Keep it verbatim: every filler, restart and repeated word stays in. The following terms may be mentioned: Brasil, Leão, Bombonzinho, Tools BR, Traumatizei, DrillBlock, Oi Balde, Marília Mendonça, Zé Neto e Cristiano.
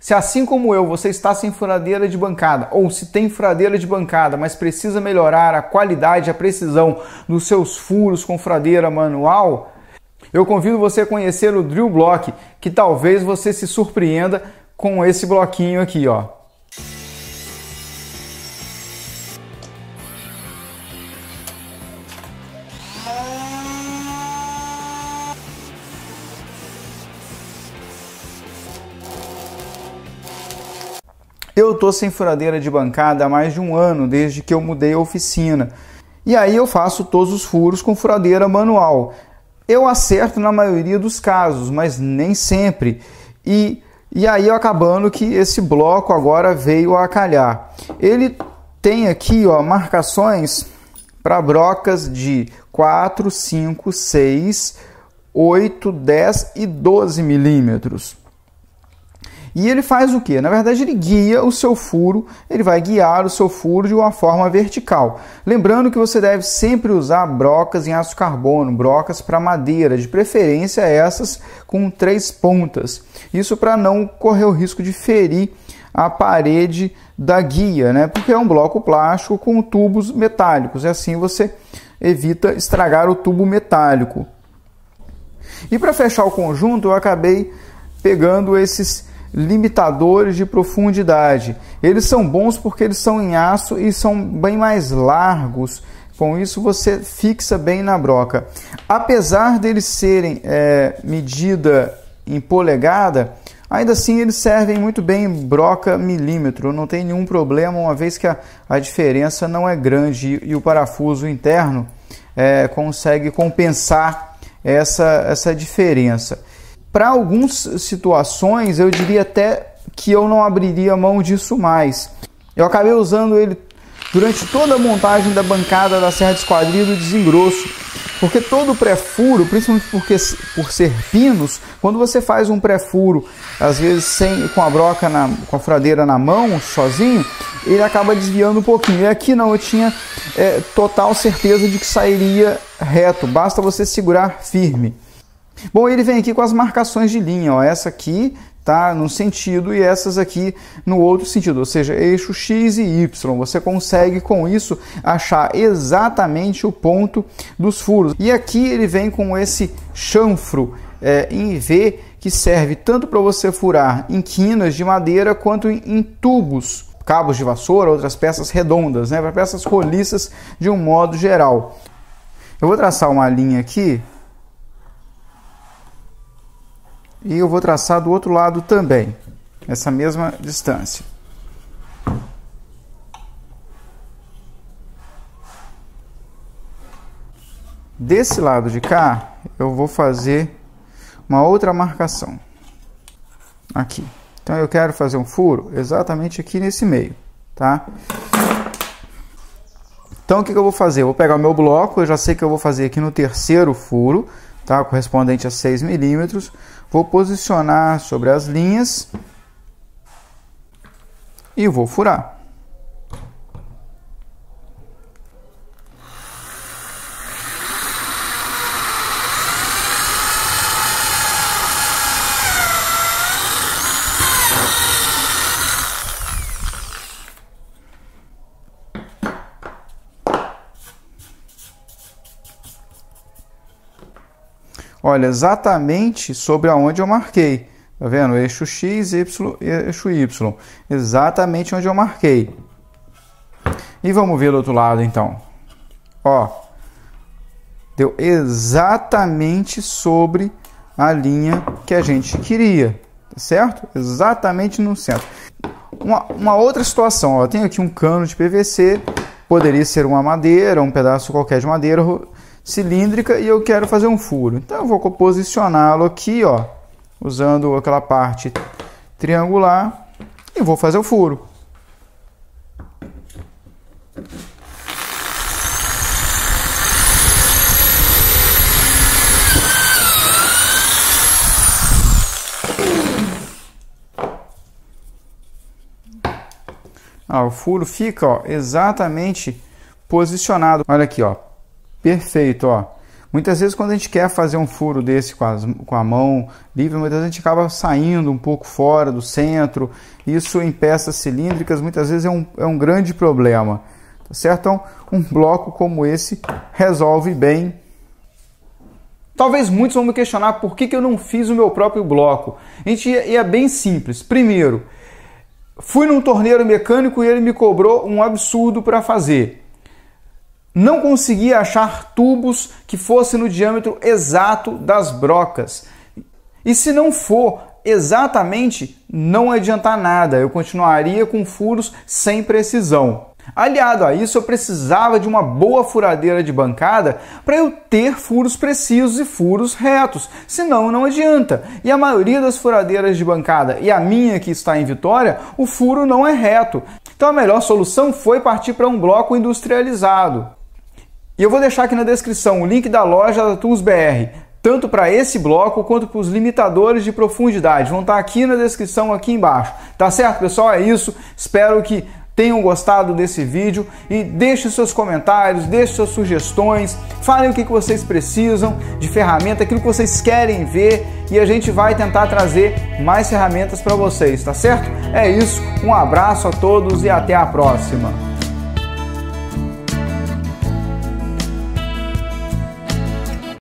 Se assim como eu, você está sem furadeira de bancada, ou se tem furadeira de bancada, mas precisa melhorar a qualidade, a precisão dos seus furos com furadeira manual, eu convido você a conhecer o DrillBlock, que talvez você se surpreenda com esse bloquinho aqui, ó. Eu tô sem furadeira de bancada há mais de um ano, desde que eu mudei a oficina. E aí eu faço todos os furos com furadeira manual. Eu acerto na maioria dos casos, mas nem sempre. E, e aí acabando que esse bloco agora veio a calhar. Ele tem aqui, ó, marcações para brocas de quatro, cinco, seis, oito, dez e doze milímetros. E ele faz o que? Na verdade, ele guia o seu furo, ele vai guiar o seu furo de uma forma vertical. Lembrando que você deve sempre usar brocas em aço carbono, brocas para madeira, de preferência essas com três pontas. Isso para não correr o risco de ferir a parede da guia, né? Porque é um bloco plástico com tubos metálicos, e assim você evita estragar o tubo metálico. E para fechar o conjunto, eu acabei pegando esses limitadores de profundidade. Eles são bons porque eles são em aço e são bem mais largos. Com isso você fixa bem na broca. Apesar deles serem é, medida em polegada, ainda assim eles servem muito bem em broca milímetro. Não tem nenhum problema, uma vez que a, a diferença não é grande e, e o parafuso interno é, consegue compensar essa, essa diferença. Para algumas situações, eu diria até que eu não abriria mão disso mais. Eu acabei usando ele durante toda a montagem da bancada da serra de esquadria e desengrosso, porque todo pré-furo, principalmente porque, por ser pinos, quando você faz um pré-furo, às vezes sem, com a broca, na, com a furadeira na mão, sozinho, ele acaba desviando um pouquinho. E aqui não, eu tinha é, total certeza de que sairia reto, basta você segurar firme. Bom, ele vem aqui com as marcações de linha, ó. Essa aqui tá num sentido e essas aqui no outro sentido, ou seja, eixo X e Y. Você consegue com isso achar exatamente o ponto dos furos. E aqui ele vem com esse chanfro é, em V, que serve tanto para você furar em quinas de madeira quanto em, em tubos, cabos de vassoura, outras peças redondas, né? Para peças roliças de um modo geral. Eu vou traçar uma linha aqui. E eu vou traçar do outro lado também, essa mesma distância. Desse lado de cá, eu vou fazer uma outra marcação. Aqui. Então eu quero fazer um furo exatamente aqui nesse meio, tá? Então o que eu vou fazer? Eu vou pegar o meu bloco, eu já sei que eu vou fazer aqui no terceiro furo, tá? Correspondente a seis milímetros. Vou posicionar sobre as linhas e vou furar. Olha, exatamente sobre aonde eu marquei. Tá vendo? Eixo X, Y, eixo Y. Exatamente onde eu marquei. E vamos ver do outro lado, então. Ó. Deu exatamente sobre a linha que a gente queria. Tá certo? Exatamente no centro. Uma, uma outra situação. Ó, eu tenho aqui um cano de P V C. Poderia ser uma madeira, um pedaço qualquer de madeira cilíndrica, e eu quero fazer um furo. Então eu vou posicioná-lo aqui, ó, usando aquela parte triangular, e vou fazer o furo. Ah, o furo fica, ó, exatamente posicionado. Olha aqui, ó. Perfeito, ó. Muitas vezes quando a gente quer fazer um furo desse com, as, com a mão livre, muitas vezes a gente acaba saindo um pouco fora do centro. Isso em peças cilíndricas muitas vezes é um, é um grande problema, tá certo? Então um bloco como esse resolve bem. Talvez muitos vão me questionar por que que eu não fiz o meu próprio bloco. A gente ia, ia bem simples. Primeiro, fui num torneiro mecânico e ele me cobrou um absurdo para fazer. Não conseguia achar tubos que fossem no diâmetro exato das brocas. E se não for exatamente, não adianta nada. Eu continuaria com furos sem precisão. Aliado a isso, eu precisava de uma boa furadeira de bancada para eu ter furos precisos e furos retos, senão não adianta. E a maioria das furadeiras de bancada, e a minha que está em Vitória, o furo não é reto. Então a melhor solução foi partir para um bloco industrializado. E eu vou deixar aqui na descrição o link da loja da Tools B R, tanto para esse bloco quanto para os limitadores de profundidade. Vão estar aqui na descrição, aqui embaixo. Tá certo, pessoal? É isso. Espero que tenham gostado desse vídeo e deixem seus comentários, deixem suas sugestões, falem o que vocês precisam de ferramenta, aquilo que vocês querem ver, e a gente vai tentar trazer mais ferramentas para vocês, tá certo? É isso, um abraço a todos e até a próxima!